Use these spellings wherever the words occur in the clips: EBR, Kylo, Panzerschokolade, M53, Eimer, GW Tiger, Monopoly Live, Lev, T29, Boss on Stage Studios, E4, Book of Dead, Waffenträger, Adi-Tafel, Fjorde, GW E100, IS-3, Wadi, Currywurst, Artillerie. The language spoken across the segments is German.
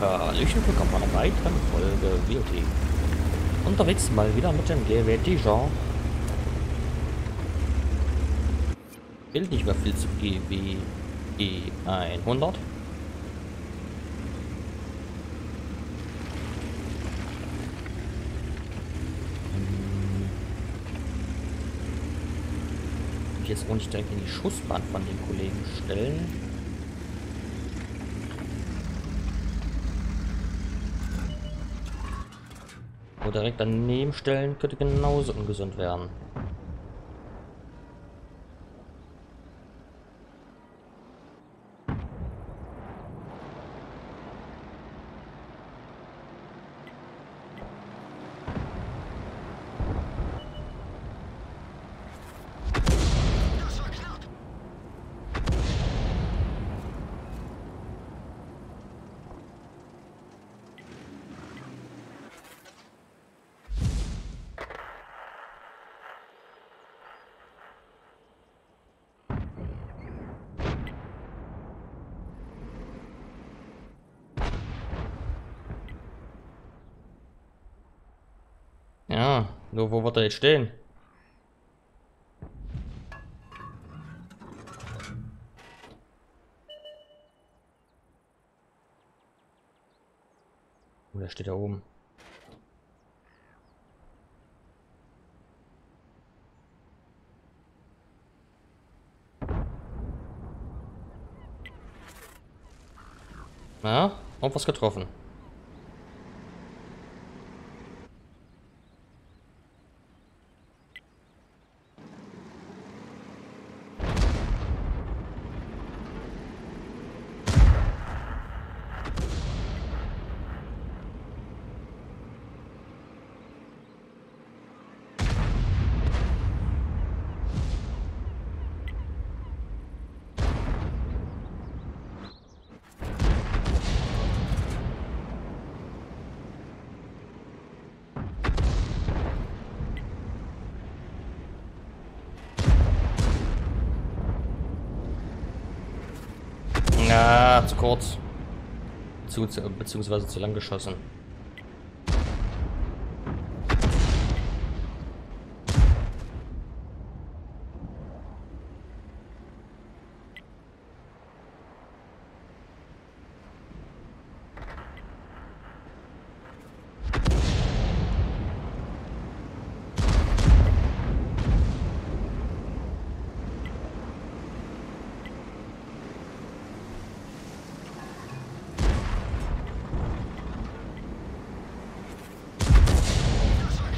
Hallöchen, willkommen bei einer weiteren Folge VOT. Unterwegs mal wieder mit dem GW Tiger. Fehlt nicht mehr viel zu GW E100. Ich jetzt auch nicht direkt in die Schussbahn von den Kollegen stellen. Direkt daneben stellen könnte genauso ungesund werden. Ja, nur wo wird er jetzt stehen? Oh, der steht da oben. Na, und was getroffen. Ah, zu kurz. Beziehungsweise zu lang geschossen.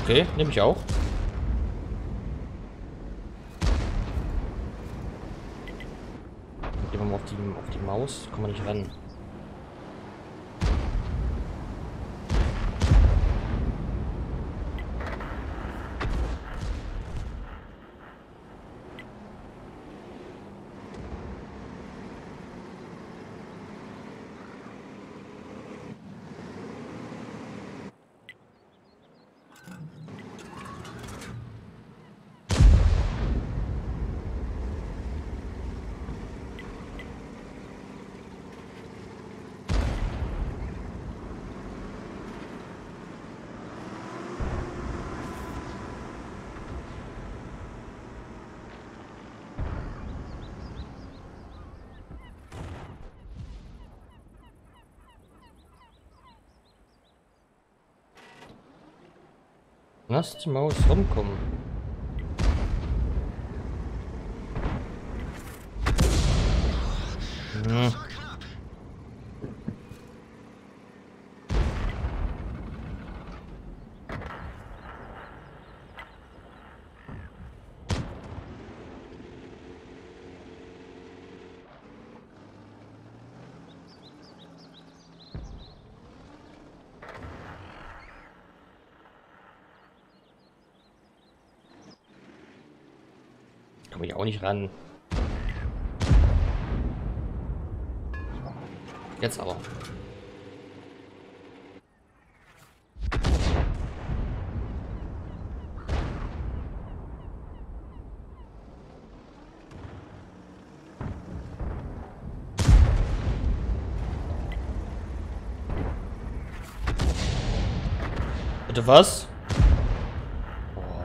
Okay, nehme ich auch. Gehen wir mal auf die Maus, kann man nicht rennen. Lass die Maus rumkommen. Hm. Komme ich auch nicht ran. Jetzt aber. Warte, was?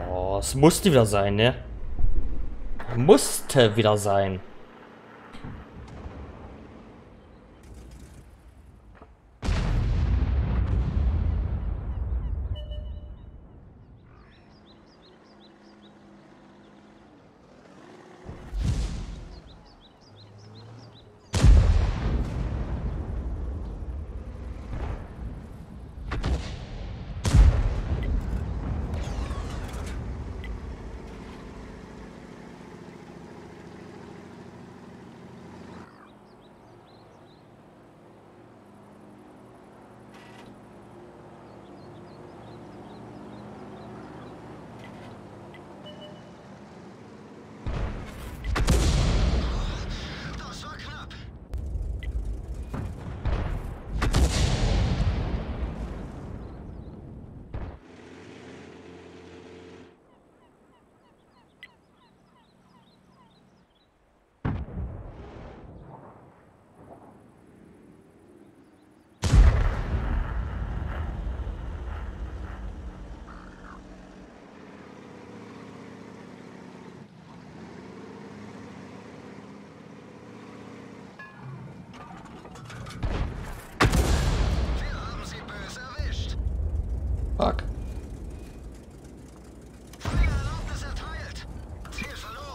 Oh, es musste wieder sein, ne? Musste wieder sein. Fuck. Feuererlaubnis erteilt. Ziel verloren.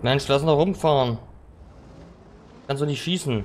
Mensch, lass noch rumfahren. Kannst du nicht schießen.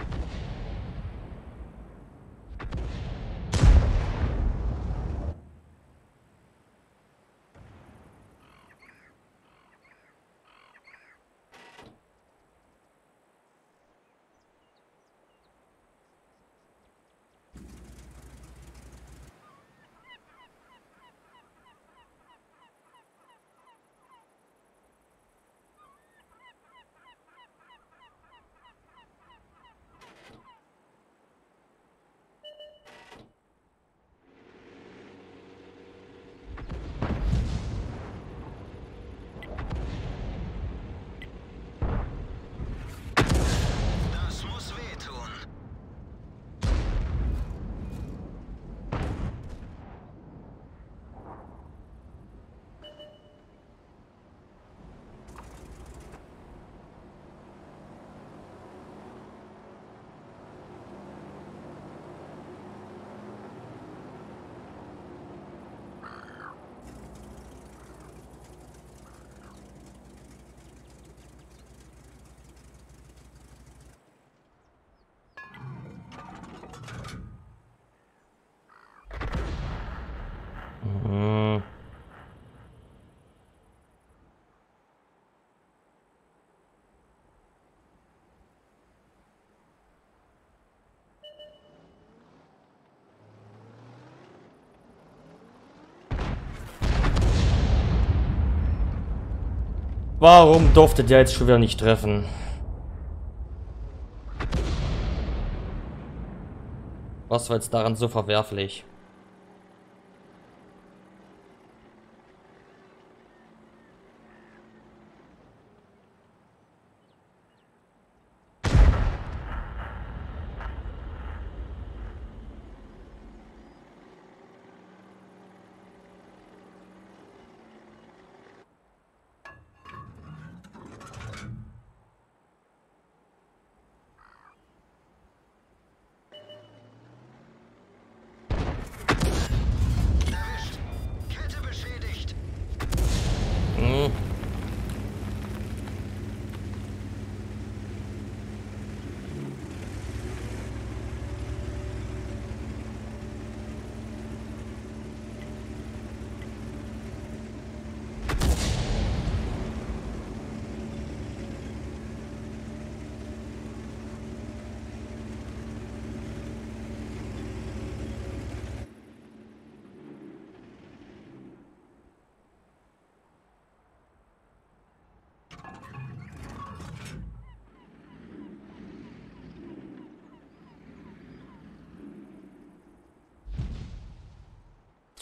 Warum durfte der jetzt schon wieder nicht treffen? Was war jetzt daran so verwerflich?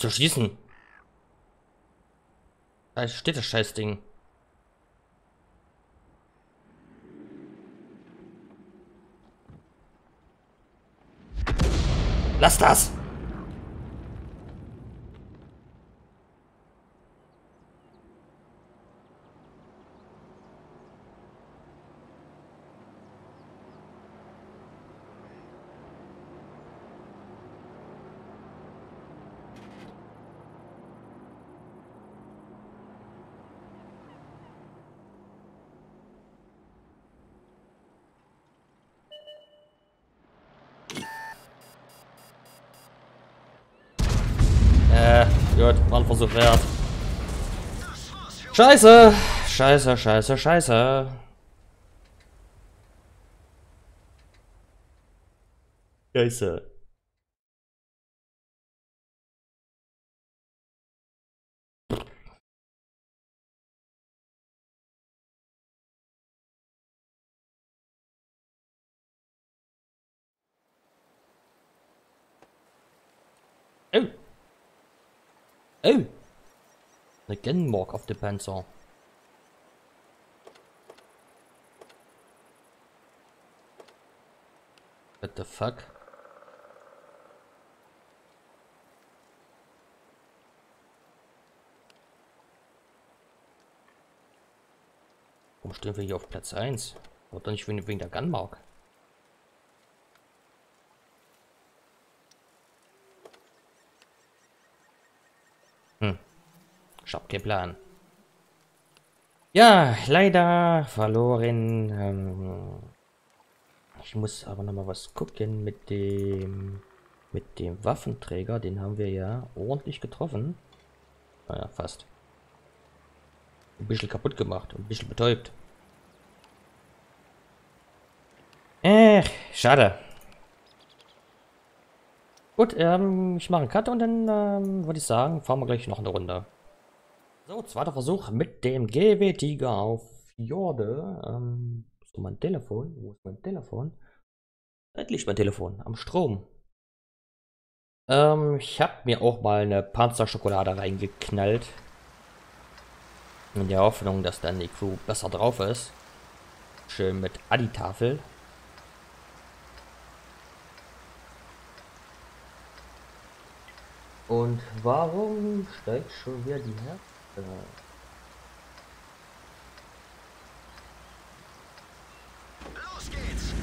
zu schießen. Da steht das Scheißding. Lass das! Gut, war ein Versuch wert. Scheiße! Scheiße, scheiße, scheiße. Scheiße. Oh. Oh! Eine Gunmark auf dem Panzer. What the fuck? Warum stehen wir hier auf Platz 1? Oder nicht wegen der Gunmark? Ich hab keinen Plan. Ja, leider verloren. Ich muss aber noch mal was gucken mit dem Waffenträger. Den haben wir ja ordentlich getroffen. Naja, fast. Ein bisschen kaputt gemacht, ein bisschen betäubt. Schade. Gut, ich mache einen Cut und dann würde ich sagen, fahren wir gleich noch eine Runde. So, zweiter Versuch mit dem GW Tiger auf Fjord. So, mein Telefon. Wo ist mein Telefon? Da liegt mein Telefon am Strom. Ich habe mir auch mal eine Panzerschokolade reingeknallt. In der Hoffnung, dass dann die Crew besser drauf ist. Schön mit Adi-Tafel. Und warum steigt schon wieder die Herz? Los geht's!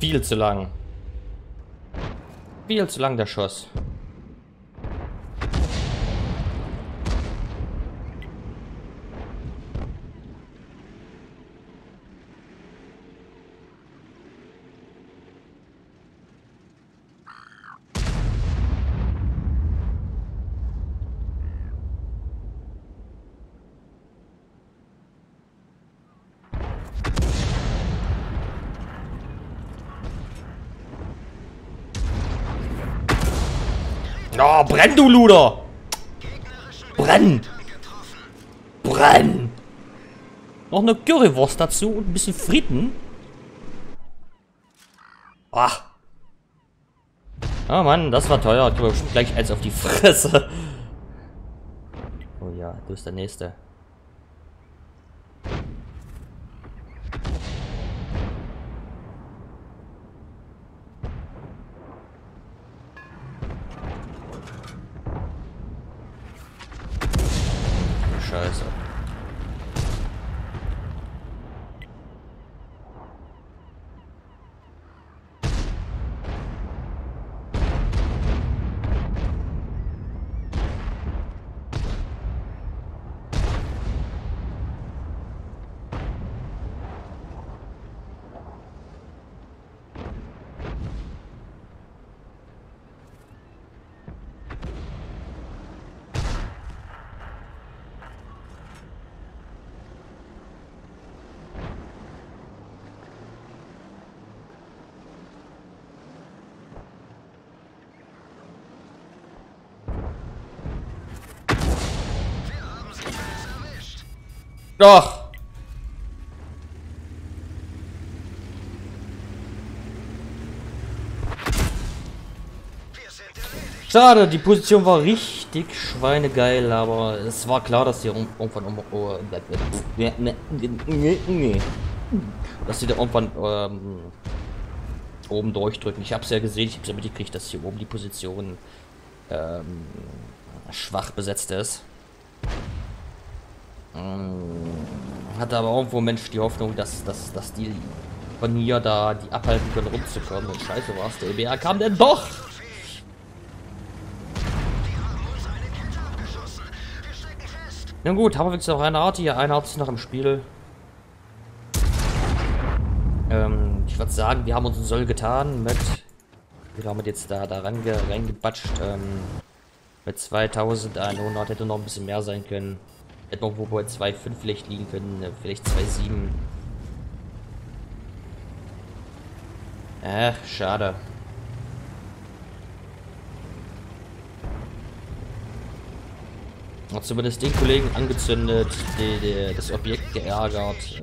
Viel zu lang. Viel zu lang der Schuss. Oh, brenn, du Luder! Brenn! Brenn! Noch eine Currywurst dazu und ein bisschen Fritten. Ach. Oh Mann, das war teuer. Ich krieg bestimmt gleich eins auf die Fresse. Oh ja, du bist der Nächste. Doch! Schade, die Position war richtig schweinegeil, aber es war klar, dass hier irgendwann dass sie da irgendwann oben durchdrücken. Ich hab's ja gesehen, ich hab's ja mitgekriegt, dass hier oben die Position schwach besetzt ist. Hatte aber irgendwo Mensch die Hoffnung, dass die von hier da die abhalten können, rumzukommen. Und scheiße war's, der EBR kam denn doch! Na gut, haben wir jetzt noch eine Art hier. Eine Art ist noch im Spiel. Ich würde sagen, wir haben unseren Soll getan mit... Wir haben jetzt da reingebatscht. Mit 2100 hätte noch ein bisschen mehr sein können. Hätte noch wo bei 2,5 vielleicht liegen können. Vielleicht 2,7. Ach, schade. Zumindest den Kollegen angezündet, das Objekt geärgert.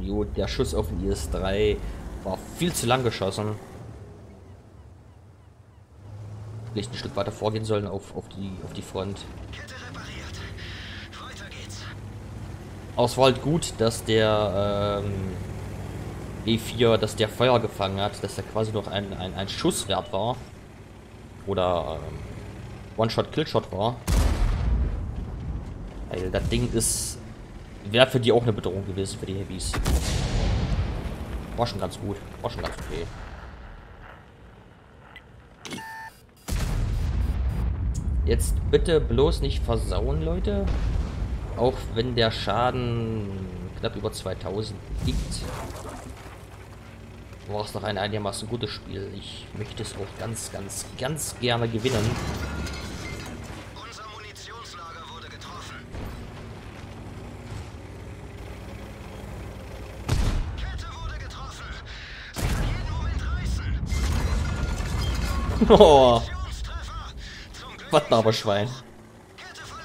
Jo, der Schuss auf den IS-3 war viel zu lang geschossen. Vielleicht ein Stück weiter vorgehen sollen auf die Front. Aus war halt gut, dass der E4, dass der Feuer gefangen hat, dass er quasi noch ein Schuss wert war. Oder One-Shot-Killshot war. Weil das Ding ist, wäre für die auch eine Bedrohung gewesen, für die Heavies. War schon ganz gut, war schon ganz okay. Jetzt bitte bloß nicht versauen, Leute. Auch wenn der Schaden knapp über 2000 liegt. War es noch ein einigermaßen gutes Spiel. Ich möchte es auch ganz, ganz, ganz gerne gewinnen. Oh. Was aber Schwein. Kette verloren.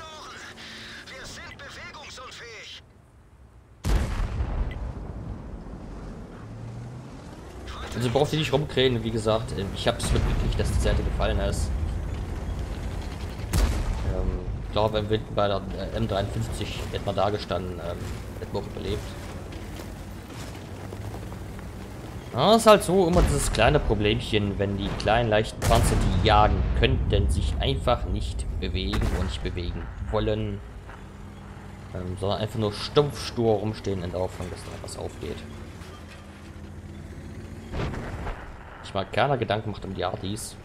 Wir sind bewegungsunfähig. Also braucht ihr nicht rumkrähen, wie gesagt. Ich hab's mitgekriegt, dass die Seite gefallen ist. Ich glaube, bei der M53 hätte man da gestanden. Hätten wir auch überlebt. Das ist halt so immer dieses kleine Problemchen, wenn die kleinen leichten Panzer, die jagen könnten, sich einfach nicht bewegen und nicht bewegen wollen. Sondern einfach nur stumpf stur rumstehen in der Hoffnung, dass da was aufgeht. Ich mag keiner Gedanken macht um die Artis.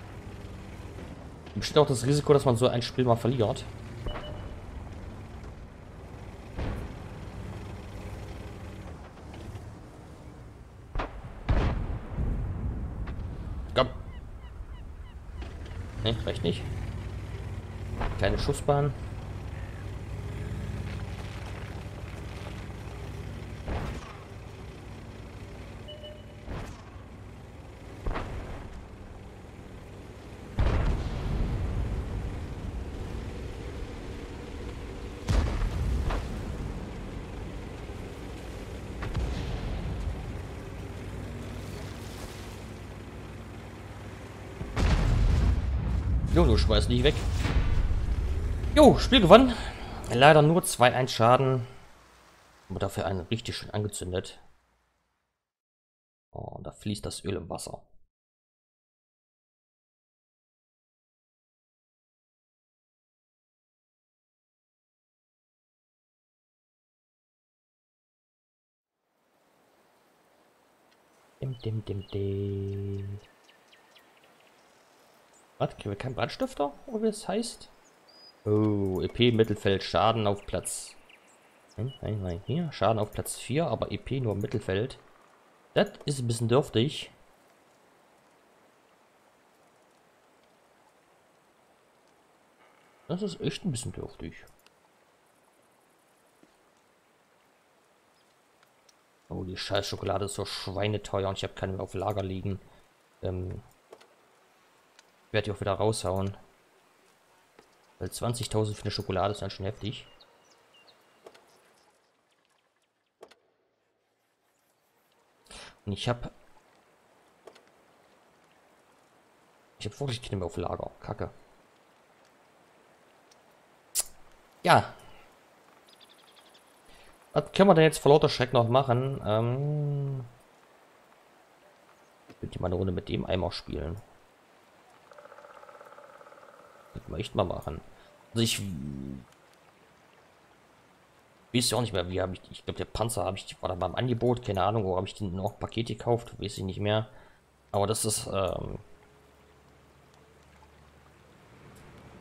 Besteht auch das Risiko, dass man so ein Spiel mal verliert. Ne, reicht nicht. Kleine Schussbahn. Jo, du schmeißt nicht weg. Jo, Spiel gewonnen. Leider nur 2-1 Schaden. Aber dafür einen richtig schön angezündet. Oh, da fließt das Öl im Wasser. Dim. Was? Kriegen wir keinen Brandstifter? Oder wie es heißt? Oh, EP Mittelfeld, Schaden auf Platz. Nein, hier. Schaden auf Platz 4, aber EP nur im Mittelfeld. Das ist ein bisschen dürftig. Das ist echt ein bisschen dürftig. Oh, die scheiß Schokolade ist so schweineteuer und ich habe keine mehr auf Lager liegen. Ich werde die auch wieder raushauen. Weil 20.000 für eine Schokolade ist dann schon heftig. Und ich habe wirklich keine mehr auf Lager. Kacke. Ja. Was können wir denn jetzt vor lauter Schreck noch machen? Ich würde mal eine Runde mit dem Eimer spielen. Das möchte man machen. Also ich weiß ja auch nicht mehr, wie habe ich... Ich glaube, der Panzer habe ich... War da mal im Angebot? Keine Ahnung, wo habe ich den noch Pakete gekauft? Weiß ich nicht mehr. Aber das ist...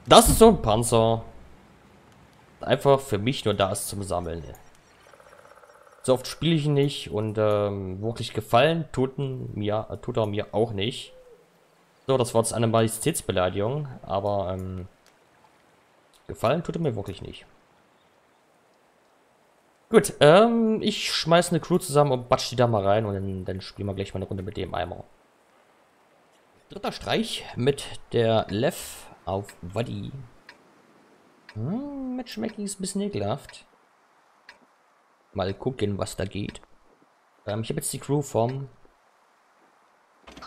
das ist so ein Panzer. Einfach für mich nur da ist zum Sammeln. So oft spiele ich ihn nicht und wirklich gefallen tut er mir auch nicht. So, das war jetzt eine Majestätsbeleidigung, aber gefallen tut er mir wirklich nicht. Gut, ich schmeiße eine Crew zusammen und batsch die da mal rein und dann spielen wir gleich mal eine Runde mit dem Eimer. Dritter Streich mit der Lev auf Waddy. Matchmaking ist ein bisschen ekelhaft. Mal gucken, was da geht. Ich habe jetzt die Crew vom...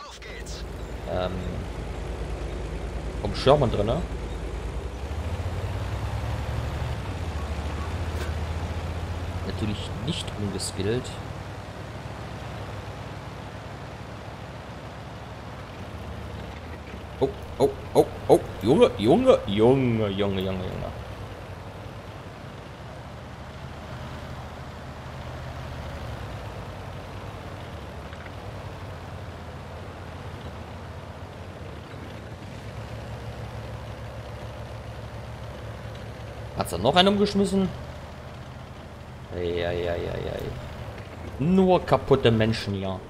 Auf geht's. Vom Sherman drin. Natürlich nicht ungeskillt. Oh, oh, oh, oh. Junge, Junge, Junge, Junge, Junge, Junge. Hat's da noch einen umgeschmissen? Eieieiei. Nur kaputte Menschen hier.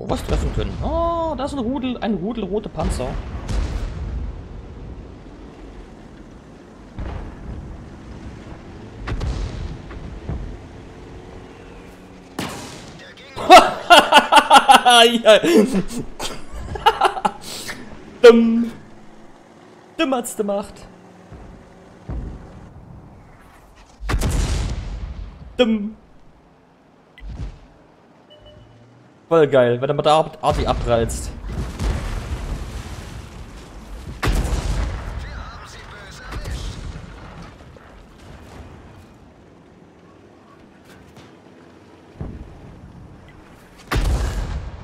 Was treffen können. Oh, da ist ein Rudel rote Panzer. Dumm hat's gemacht. Dumm. Voll geil, wenn er mal da Adi abreizt.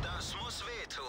Das muss wehtun.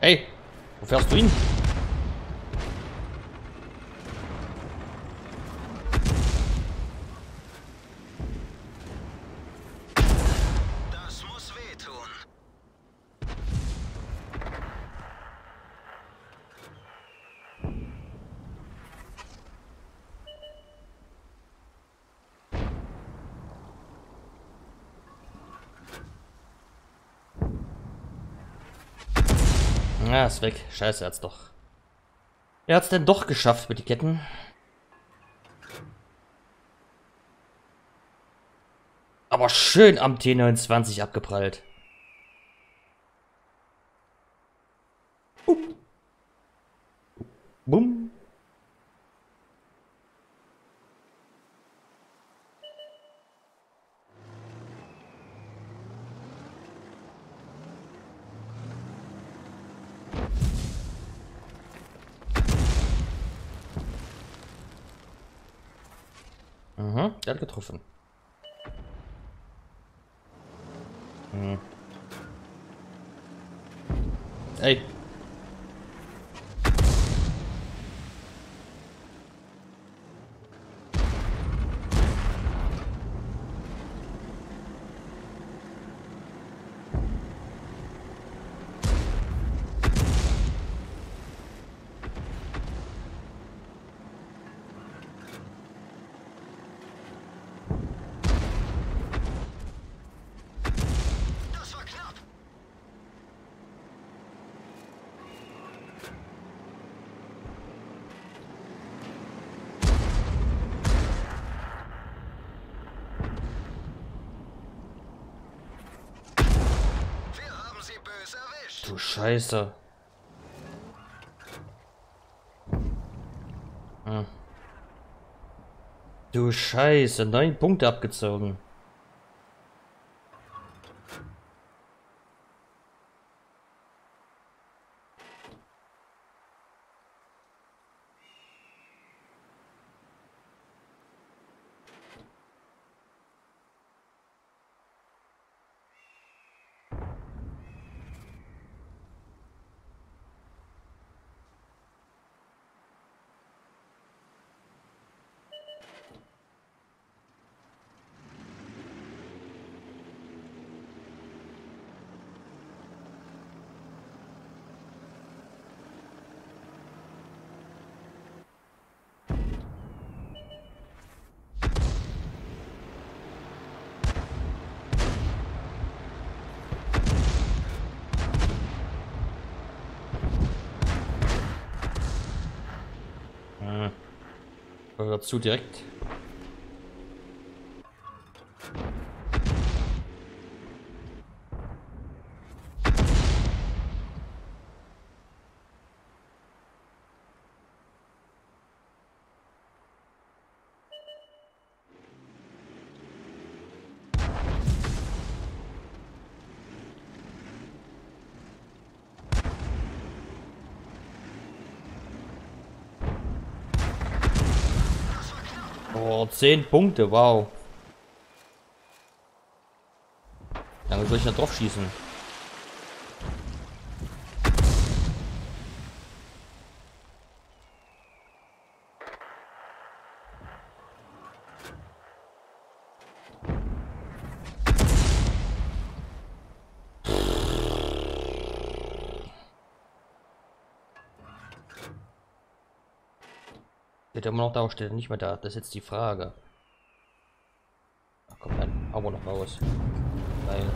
Ey, wo fährst du hin? Das muss wehtun. Ja, ist weg. Scheiße, er hat's doch. Er hat's denn doch geschafft mit den Ketten. Aber schön am T29 abgeprallt. Bum. Mhm, der hat getroffen. Hm. Ey. Du Scheiße. Hm. Du Scheiße, 9 Punkte abgezogen. Dazu direkt. Oh, 10 Punkte, wow. Ja, wie soll ich da drauf schießen? Der immer noch da und steht nicht mehr da. Das ist jetzt die Frage. Ach komm, dann hauen wir noch raus. Nein.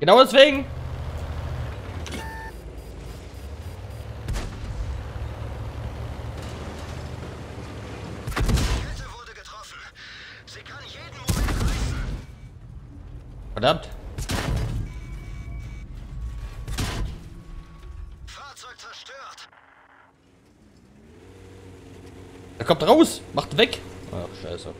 Genau deswegen! Die Kette wurde getroffen. Sie kann jeden Moment reißen. Verdammt! Er kommt raus! Macht weg! Ach, scheiße.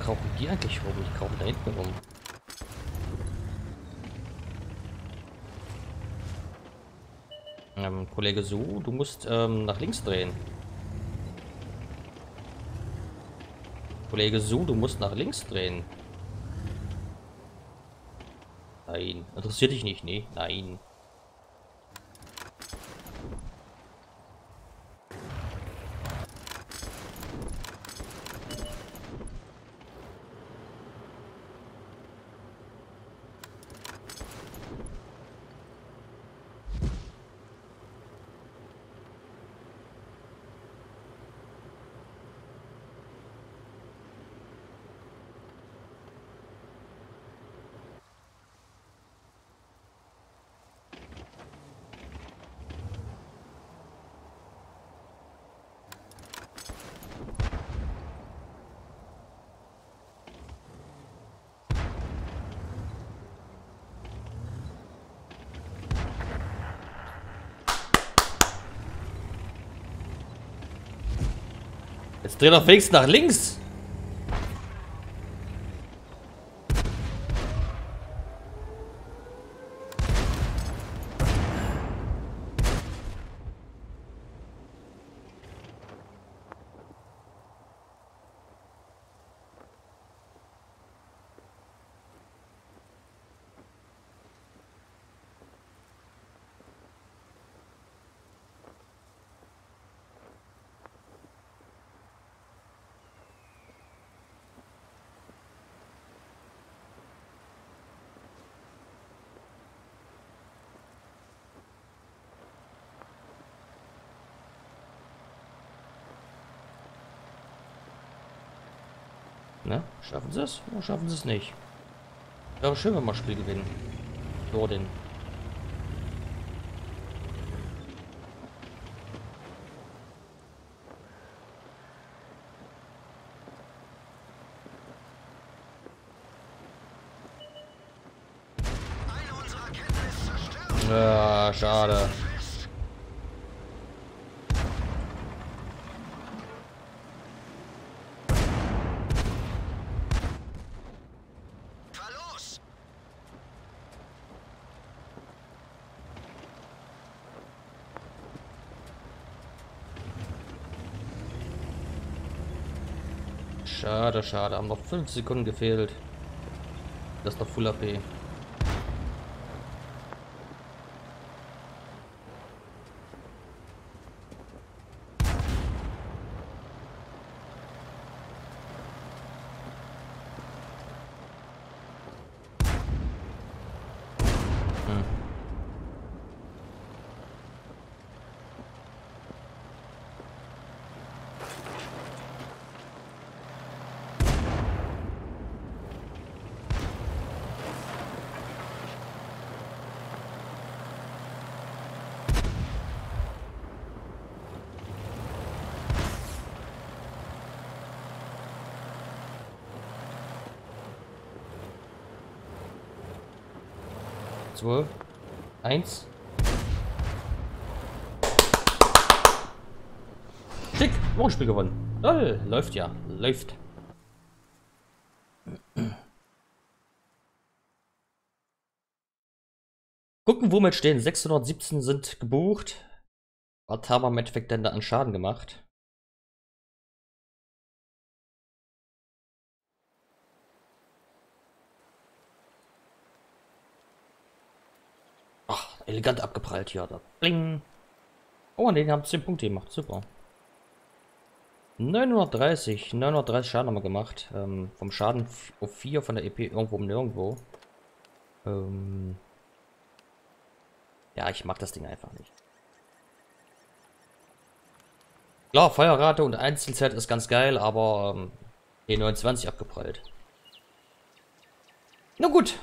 Krauchen die eigentlich rum? Ich krauche da hinten rum. Kollege Su, du musst nach links drehen. Kollege Su, du musst nach links drehen. Nein. Interessiert dich nicht, ne? Nein. Jetzt dreh doch wenigstens nach links. Ne? Schaffen sie es? Oder schaffen sie es nicht? Wäre schön, wenn wir mal Spiel gewinnen. Jordan. Ja, schade. Schade, schade. Haben noch 5 Sekunden gefehlt. Das ist doch Full AP. Eins. Schick, Wochenspiel gewonnen. Toll, läuft ja, läuft. Gucken, wo wir stehen. 617 sind gebucht. Was haben wir im Endeffekt denn da an Schaden gemacht? Elegant abgeprallt hier. Da. Bling. Oh, den haben 10 Punkte gemacht. Super. 930 Schaden haben wir gemacht. Vom Schaden auf 4 von der EP irgendwo um nirgendwo. Ja, ich mag das Ding einfach nicht. Klar, Feuerrate und Einzelzeit ist ganz geil, aber T29 abgeprallt. Na gut.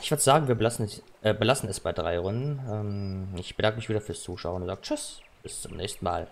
Ich würde sagen, wir belassen es bei 3 Runden. Ich bedanke mich wieder fürs Zuschauen und sage Tschüss, bis zum nächsten Mal.